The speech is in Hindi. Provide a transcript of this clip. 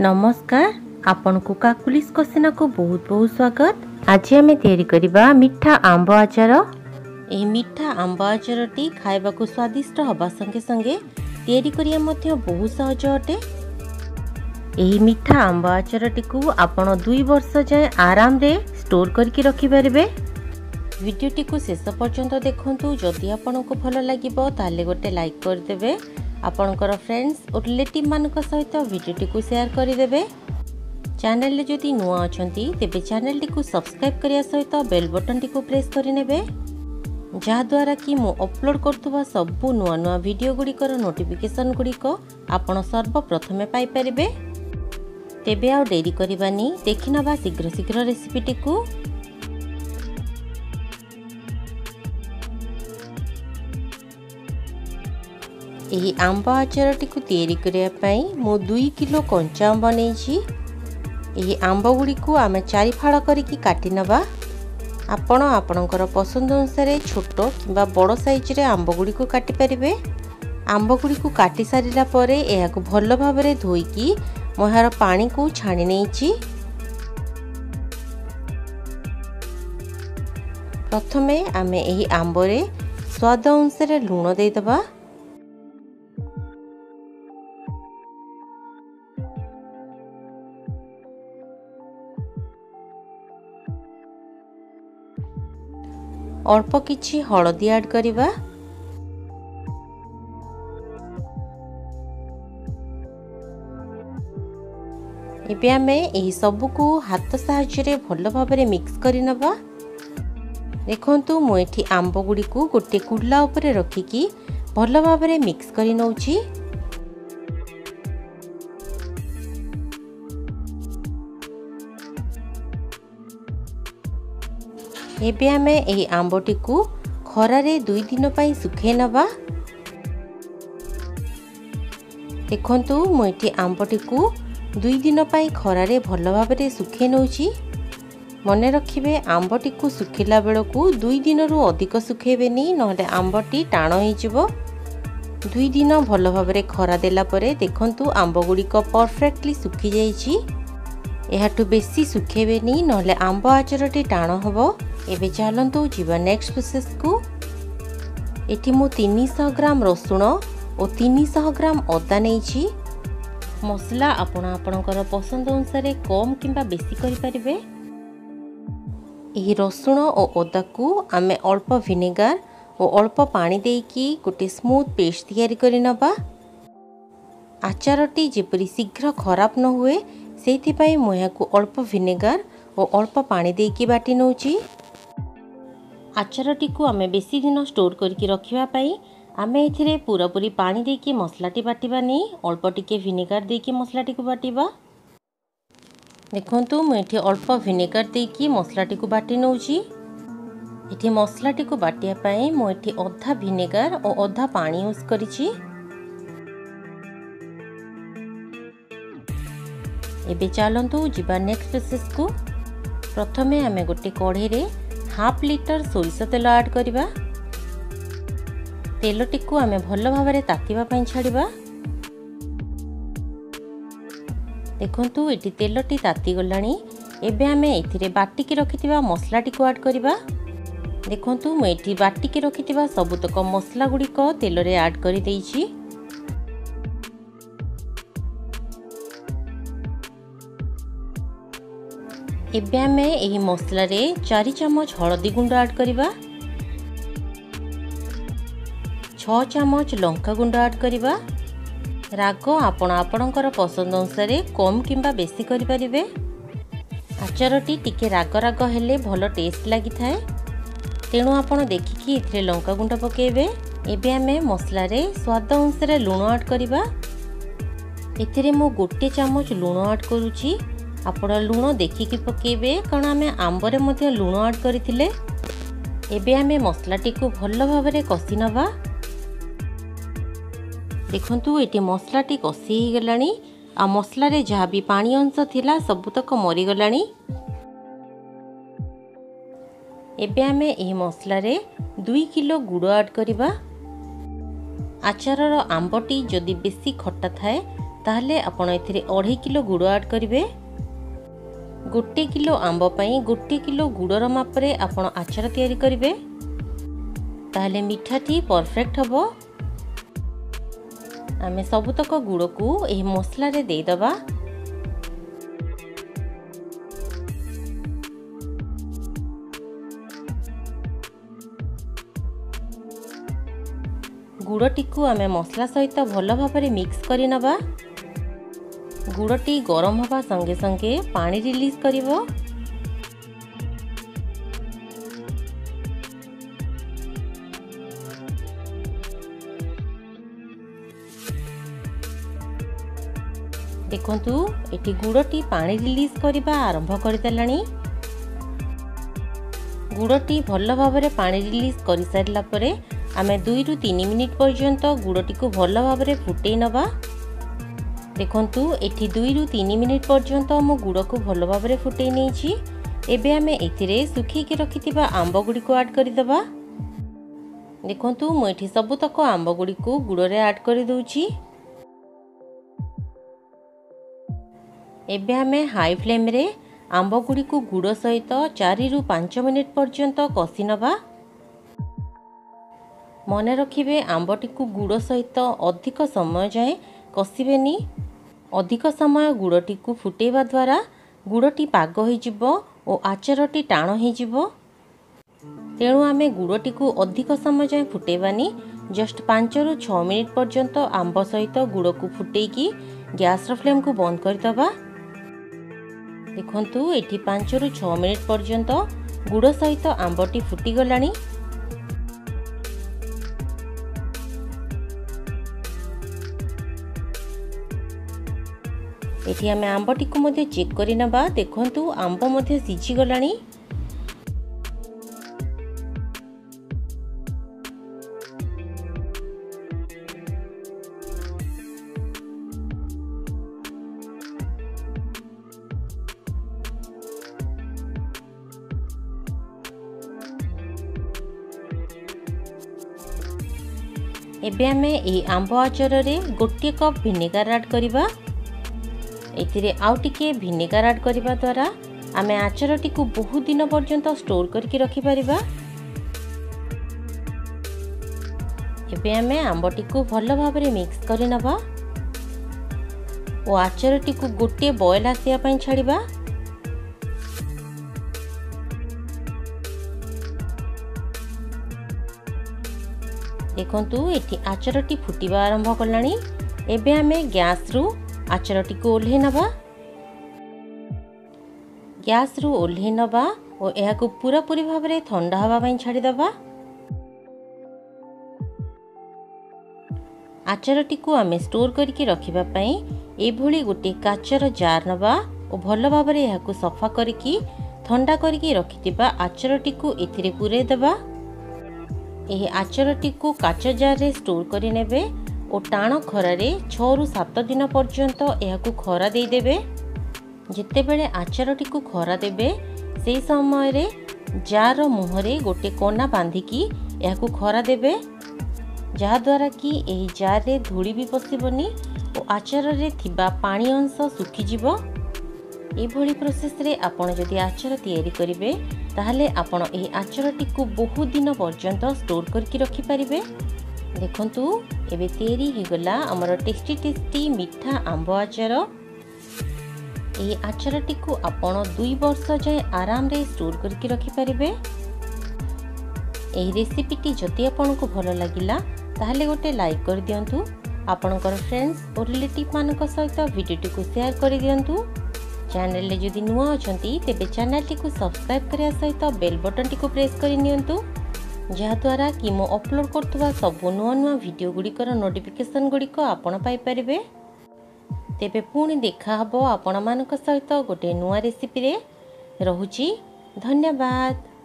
नमस्कार, आपन को काकुलिस कोसिना को बहुत बहुत स्वागत। आज आम या मिठा आंब आचार। यह मिठा आंब आचार टी खावा को स्वादिष्ट हवा संगे संगे या बहुत सहज अटे। यही मिठा आंब आचार टी आपण 2 वर्ष जाए आराम रे स्टोर करके रखि परिबे। वीडियोटी को शेष पर्यंत देखंतु। जदि आपण को भल लागिबो ताले गोटे लाइक कर देबे। आपणकर फ्रेंड्स और रिलेटिव मान सहित वीडियोटी को शेयर करदे। चैनल जदि नुआ अच्छा तेज चैनल टी सब्सक्राइब करने सहित बेल बटन टी प्रेस करने जहाद्वारा कि मु अपलोड करुवा सबू नुआ नुआ वीडियो गुड़िकर नोटिफिकेशन गुड़िक आपण सर्वप्रथमे पाइपर। तेबे आउ डेरी करबानी, देखि नबा शीघ्र शीघ्र रेसिपीटी को। यही आंब आचार टी तैयारी करिया पई मो 2 किलो कंचा आंब नेछि। यही आंब गुडी को आमे 4 फाड़ करिकि काटी नबा। आपण आपणकर पसंद अनुसार छोट किबा बड़ साइज रे आंब गुडी को काटी परिबे। आंब गुडी को काटी सारिला परे एहाकु भलो भाव रे धोईकि मोहार पानी को छाणी नहीं। प्रथमे आमे यही आंबरे स्वाद अनुसार लुण देदबा। अल्प किछि हलदी ऐड करवा। एबे आमे एही सबु को हाथ साहाय्य रे भल भाव रे मिक्स करि नबा। देखंतु मु एठी आंब गुडी को गोटे कुडला उपरे रखी की भल भाव रे मिक्स करि नउछि। एबे आमे एही आंबटी को खरा रे 2 दिन पई सुखे नबा। देखंतु मु एठी आंबटी को 2 दिन खरारे भल भाव सुखे नौ। मने रखिबे आंबटी को सुखिला बेलू 2 दिन अधिक सुखेबेनी, नहले आंबटी टाण हो। 2 दिन भल भाव खरा देला परे देखंतु आंब गुड़िक परफेक्टली सुखी जाइछि। एहाटू बेसी सुखेबेनी, नहले आंब आचारटी टाण हो। एबे चलंतु जीवा नेक्स्ट प्रोसेस को। एठी मु 300 ग्राम रसुण और 300 ग्राम अदा नेछि। मसला आपण आपणकर पसंद अनुसार कम किंबा बेसी करिपारिबे। एही रसुण और अदा को आमे अल्प विनेगार और अल्प पानी देकी गोटे स्मूथ पेस्ट तैयारी करि नबा। आचारटी जेपरि शीघ्र खराब न हुए सेइथिपाई मु याकु अल्प विनेगार और अल्प पानी देकी बाटी नउछि। आचारटी को आमे बेसी दिन स्टोर करके रखिबा पई आम ए पूरापूरी पानी देकी मसलाटी बाटिबा नहीं, अल्प टिके विनेगार देकी मसलाटी को बाटिबा। देखंतु मु एठी अल्प विनेगार देकी मसलाटी को बाटी नउछि। एठी मसलाटी को बाटिया पई मु एठी अधा विनेगार और अधा पानी यूज करिछि। एबे चलंतु जीवा नेक्स्ट प्रोसेस को। प्रथमे आम गोटे कढ़े रे 1/2 लिटर सोरिष तेल ऐड करवा। तेलटी को आमे भल भाव तातिबा पई छाड़ीबा। देखंतु एटी तेलटी ताती गलाणी। एबे आमे एथिरे बाटिके रखिथिबा मसलाटी को ऐड करबा। देखंतु मु एठी बाटिके रखिथिबा सबुतक मसला गुडी को तेल रे ऐड करि देइछि। एबे आमे एही मसला रे 4 चम्मच हळदी गुंड ऐड करबा। 6 चम्मच लंका गुंड ऐड करवा। राग आपण आपणकर पसंद अनुसार कम किंबा बेसी करिपारिबे। आचारटी टिके राग राग हेले भल टेस्ट लागि थाए, तेणु आपण देखिकी एथिरे लंका गुंड पकेइबे। एबे आमे मसला रे स्वाद अनुसार लुण ऐड करवा। एथिरे मो गोटे चम्मच लुण ऐड करूची। आपण लुण देखिकी पकेइबे, कारण आमे आंबरे मध्ये लुण ऐड करथिले। एबे आमे मसलाटी को भल भाव रे कसी नबा। देखंतु एटी मसलाटी कषि गलाणी। आ मसला रे जहाँ भी पानी अंश थिला सबुतक मरी गलाणी। एबे आमे एही मसला रे 2 किलो गुड़ ऐड करवा। आचारर आंबटी जदि बेसी खट्टा थाए ताहले आपण एथिरे 2.5 किलो गुड़ आड करिवे। 1 किलो आंब पई 1 किलो गुड़र माप रे आपण आचार तयारी करिवे, ताहले मिठाटी परफेक्ट हबो। आमे सबुतक गुड़ को एही मसला रे देई दबा। गुड़टी को आमे मसला सहित भल भाव मिक्स करी नबा। गुड़टी गरम हवा संगे संगे पानी रिलीज करिवो। देखंतु एटी गुड़टी पानी रिलीज करवा आरंभ करदेलानी। गुड़टी भल भाव पानी रिलीज कर सारा परे आमे 2 रु 3 मिनिट पर्यंत गुड़टी को भल भाव फुटे नवा। देखंतु एठी 2 रु 3 मिनिट पर्यंत मो गुड़ को भल भाव फुटे नहीं। एबे आमे एथिरे सुखीके रखिथिबा आंब गुड़ी को ऐड करि दबा। देखंतु मो एठी सबुतक आंब गुड़ी को गुड़ रे ऐड करि दोछि। एबे आमे हाई फ्लेम रे आंब गुड़ी को गुड़ सहित 4 रु 5 मिनिट पर्यंत कसी नवा। मने रखिबे आंबटी को गुड़ सहित अधिक समय जाए कसिबेनी। अधिक समय गुड़टी को फुटेवा द्वारा गुड़टी पाग हो और आचारटी टाण हो, तेणु आमे गुड़टी को अधिक समय जाए फुटेवानी। जस्ट 5 रु 6 मिनिट पर्यंत आंब सहित गुड़ को फुटेकी गैस फ्लेम को बंद करदबा। देखंतु एठी 5 रु 6 मिनिट पर्यंत गुड़ सहित आंबटी फुटीगलानी। एठी आमे आंबटी को मधे चेक करी नबा। देखंतु आंब मधे सिझी गलानी। एबे आमे ए आंब आचार रे 1 कप विनेगर ऐड करिबा। एथिरे आउ टिके विनेगर ऐड करने द्वारा आमे आचारटी को बहुत दिन पर्यंत स्टोर करके रखि परिबा। एबे आमे आंबटी को भल भाव मिक्स करि नबा और आचारटी को गोटे बॉयल आसिया पई छाड़ीबा। देखंतु एठी आचारटी फुटिबा आरंभ करलानी। एबे आमे गैस रु आचारटी को ओल्हे नबा। गैस रु ओल्हे नबा और यह को पूरा पूरी भाव रे ठंडा हवा पई छाड़ी दबा। आचारटी को आमे स्टोर करके रखिबा पई एभली गोटे काचर जार नबा और भल भाव रे यह को सफा करके ठंडा करके रखितिबा आचारटी को एथिरे पुरे दबा। एही आचारटी को काच जार रे स्टोर करि नेबे और टाण खरा रे 6 रु 7 दिन पर्यंत यह को खरा दे देबे। जितेबेले आचारटी को खरा देबे से समय रे जार मुहरे गोटे कोना बांधिकी यह को खरा देबे, जहा द्वारा कि एही जार रे धूली भी पसिबनी और आचार रे थिबा पानी अंश सुखी जिवो। ए भली प्रोसेस रे आपण जदि आचार तयारी करिवे ताहले आपण ए आचारटी को बहुत दिन पर्यंत स्टोर करके रखि परिबे। देखंतु एबे तयारी हे गला हमर टेस्टी टेस्टी मिठा आंब आचार। ए आचारटी को आपण 2 वर्ष जाए आराम रे स्टोर करके रखि परिबे। एही रेसिपीटी जति आपण को भलो लागिला ताहले गोटे लाइक कर दियंतु। आपणकर फ्रेंड्स और रिलेटिव मानक सहित वीडियोटी को शेयर कर दियंतु। चैनल जदि नुआ अछंती तेबे चैनल टी को सब्सक्राइब करिया सहित बेल बटन टी को प्रेस करि नियंतु, जहा द्वारा कि मो अपलोड करथवा सब नुआ नुआ वीडियो गुडी कर नोटिफिकेशन गुडी को आपण पाई परिबे। तेबे पुणी देखा हबो आपण मानक सहित गोटे नुआ रेसिपी रे। रहुची धन्यवाद।